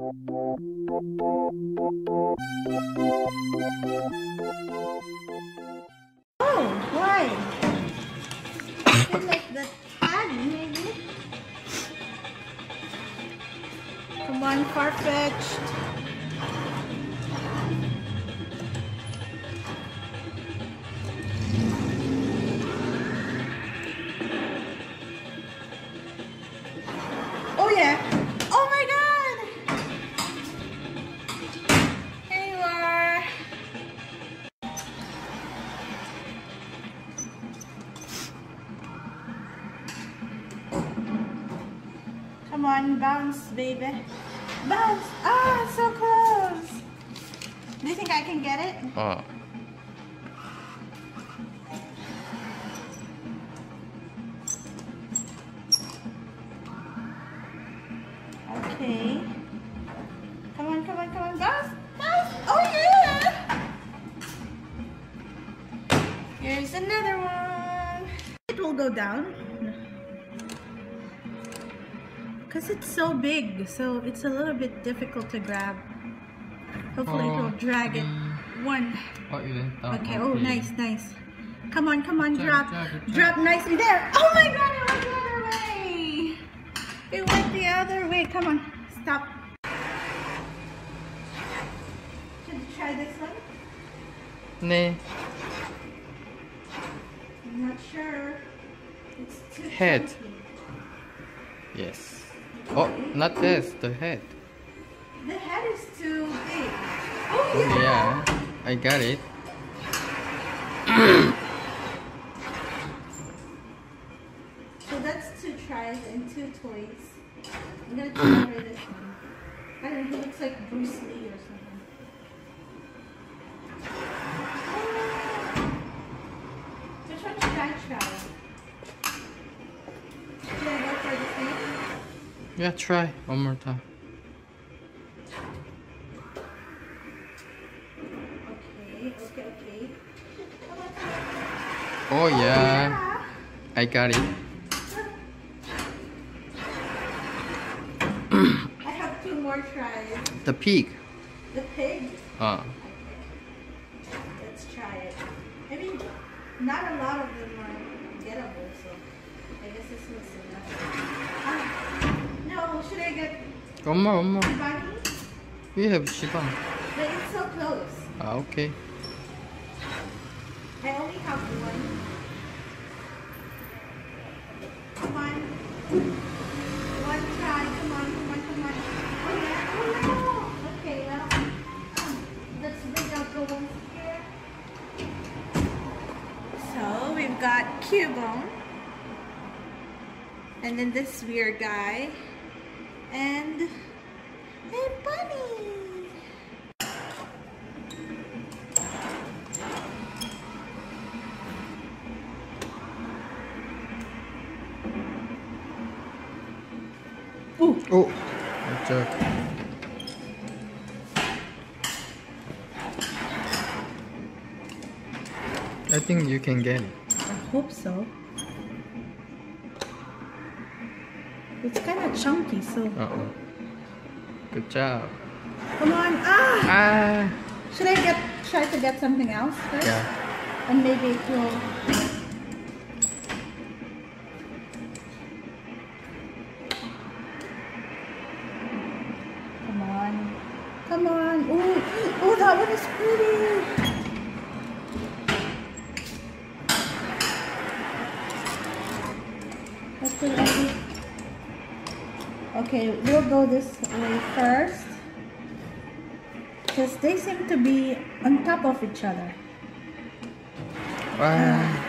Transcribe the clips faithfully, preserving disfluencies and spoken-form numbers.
Oh, why? I like that ad, maybe. Come on, far-fetched. Oh yeah. Oh my god. Here you are. Come on, bounce, baby. Bounce. Ah, so close. Do you think I can get it? Uh. Okay. Come on, come on, come on, bounce, bounce. Oh yeah! Here's another one. It will go down because it's so big, so it's a little bit difficult to grab. Hopefully, oh, it will drag it one. Okay. Oh, nice, nice. Come on, come on, drop, drop nicely there. Oh my God! It went the other way. It went the other way. Come on, stop. Should you try this one? No. I'm not sure. It's too head. Funky. Yes. Oh, not this, the head. The head is too big. Oh, yeah! Yeah, I got it. So that's two tries and two toys. I'm gonna try this one. I don't know, he looks like Bruce Lee or something. Which one should I try? Should I go for the same? Yeah, try one more time. Okay, okay, okay. Oh, yeah. Oh, yeah. I got it. I have two more tries. The pig. The pig? Uh. Okay. Let's try it. I mean, not a lot of them are gettable, so I guess this looks enough. Ah. No, should I get one more, one more. Shibani? We have Shiba. But it's so close. Ah, okay. I only have one. Come on. One try. Come on, come on, come on. Oh yeah. Oh no. Okay, well. Um, let's bring out the ones here. So we've got Cubone. And then this weird guy. And hey, bunny! Ooh. Oh, good job. I think you can get it. I hope so. It's kind of chunky, so. Uh-oh. Good job. Come on. Ah! Ah! Should I get try to get something else first? Yeah. And maybe it will. Come on. Come on. Ooh. Oh, that one is pretty. That's pretty heavy. Okay, we'll go this way first because they seem to be on top of each other. Wow.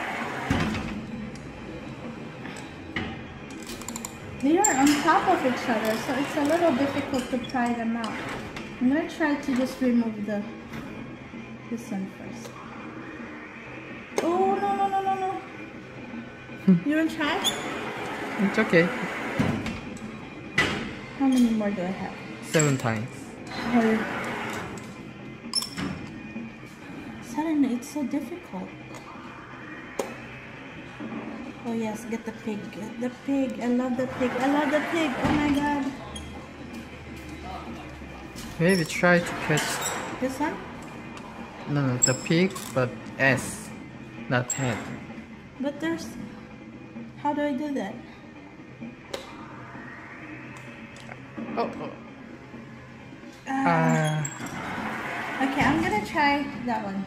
They are on top of each other, so it's a little difficult to pry them out. I'm gonna try to just remove the this one first. Oh no no no no no! You wanna try? It's okay. How many more do I have? Seven times. Or suddenly it's so difficult. Oh yes, get the pig. Get the pig. I love the pig. I love the pig. Oh my god. Maybe try to catch this one? No, no, the pig, but ass, not head. But there's... How do I do that? Oh, oh. Uh, uh. Okay, I'm gonna try that one.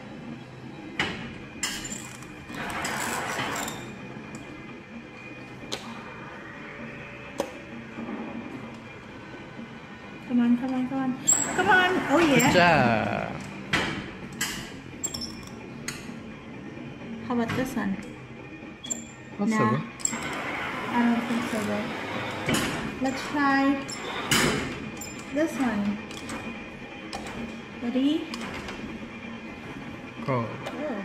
Come on, come on, come on. Come on! Oh yeah! Good job. How about this one? Not nah, so good. I don't think so good. Let's try this one. Ready? Go. Oh.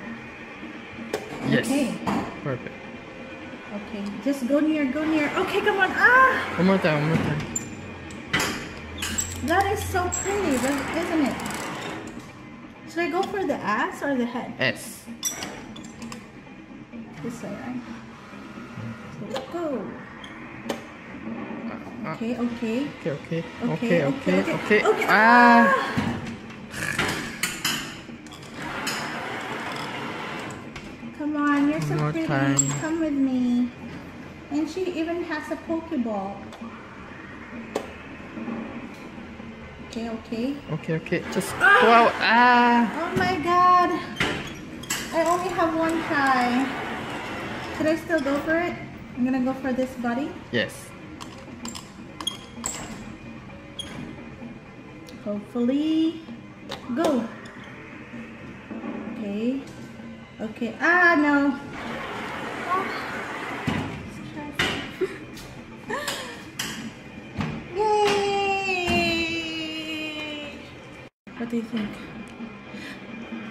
Yes. Okay. Perfect. Okay, just go near, go near. Okay, come on. Ah! One more time, one more time. That is so pretty, isn't it? Should I go for the ass or the head? Yes. This way, right? So go. Okay, okay. Okay, okay. Okay, okay, okay. Okay, okay. okay. okay. Ah! Come on, you're so More pretty. Time. Come with me. And she even has a Pokeball. Okay, okay. Okay, okay. Just ah! go out. Ah! Oh my god. I only have one try. Should I still go for it? I'm gonna go for this body. Yes. Hopefully. Go. Okay. Okay. Ah, no. Oh. What do you think?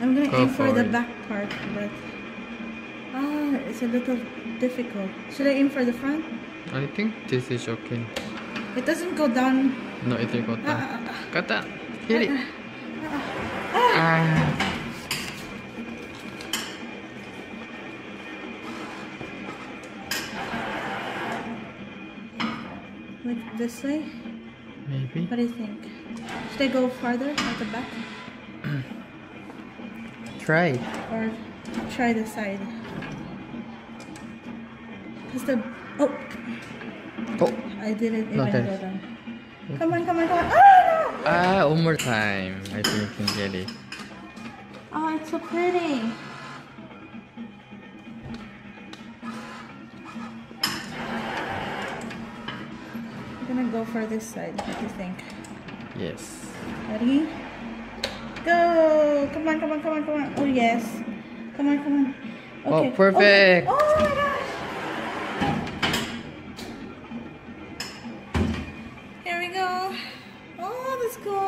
I'm gonna Go aim for, for the back part, but ah, it's a little difficult. Should I aim for the front? I think this is okay. It doesn't go down. No, it didn't go down. Ah, ah, Got that. Hit it. Ah, ah, ah. Like this way? Maybe. What do you think? Should I go farther at the back? Try. Or try the side. Cause the oh. Oh. I didn't even go down. Come on, come on, come on. Ah! Ah, one more time. I think you can get it. Oh, it's so pretty. I'm gonna go for this side. What do you think? Yes. Ready? Go! Come on, come on, come on, come on. Oh, yes. Come on, come on. Okay. Oh, perfect! Okay. Oh my gosh! Here we go. Oh, that's cool.